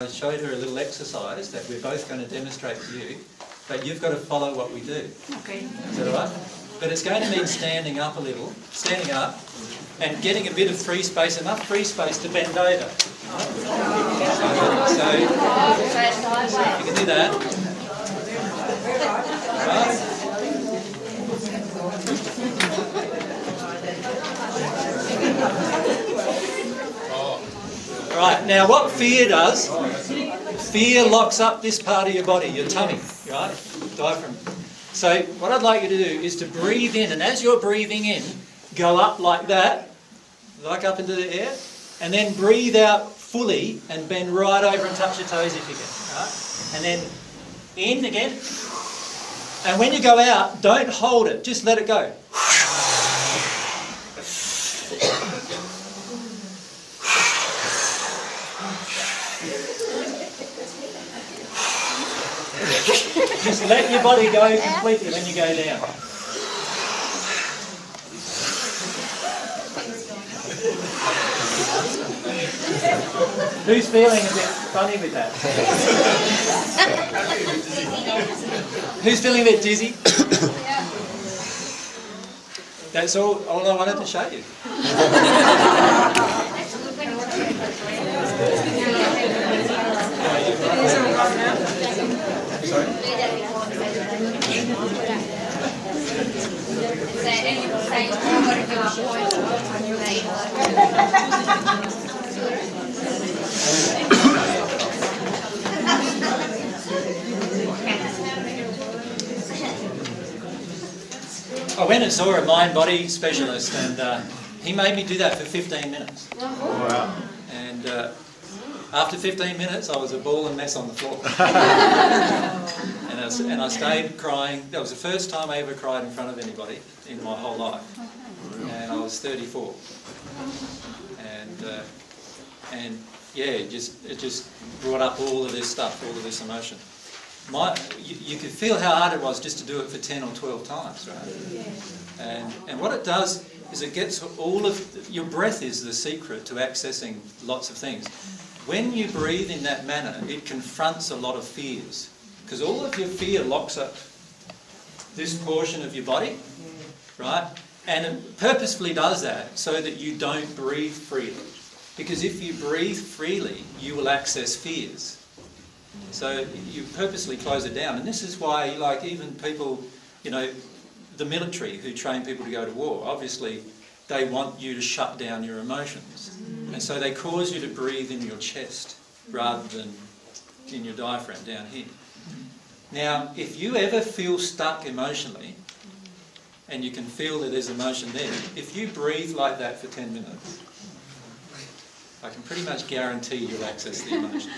I showed her a little exercise that we're both going to demonstrate to you, but you've got to follow what we do. Okay. Is that all right? But it's going to mean standing up a little, standing up, and getting a bit of free space, enough free space to bend over. So you can do that. All right. Now what fear does, fear locks up this part of your body, your tummy, right? Diaphragm. So what I'd like you to do is to breathe in, and as you're breathing in, go up like that, like up into the air, and then breathe out fully and bend right over and touch your toes if you can. Right? And then in again. And when you go out, don't hold it, just let it go. Just let your body go completely when you go down. Who's feeling a bit funny with that? Who's feeling a bit dizzy? That's all I wanted to show you. I went and saw a mind-body specialist, and he made me do that for 15 minutes. Oh, wow. And after 15 minutes, I was a ball and mess on the floor. And I stayed crying. That was the first time I ever cried in front of anybody in my whole life. And I was 34. And yeah, it just brought up all of this stuff, all of this emotion. You could feel how hard it was just to do it for 10 or 12 times, right? Yeah. And what it does is it gets all of... Your breath is the secret to accessing lots of things. When you breathe in that manner, it confronts a lot of fears. Because all of your fear locks up this portion of your body, right? And it purposefully does that so that you don't breathe freely. Because if you breathe freely, you will access fears. So you purposely close it down. And this is why, like, even people, you know, the military who train people to go to war, obviously they want you to shut down your emotions. And so they cause you to breathe in your chest rather than in your diaphragm down here. Now, if you ever feel stuck emotionally, and you can feel that there's emotion there, if you breathe like that for 10 minutes, I can pretty much guarantee you'll access the emotion.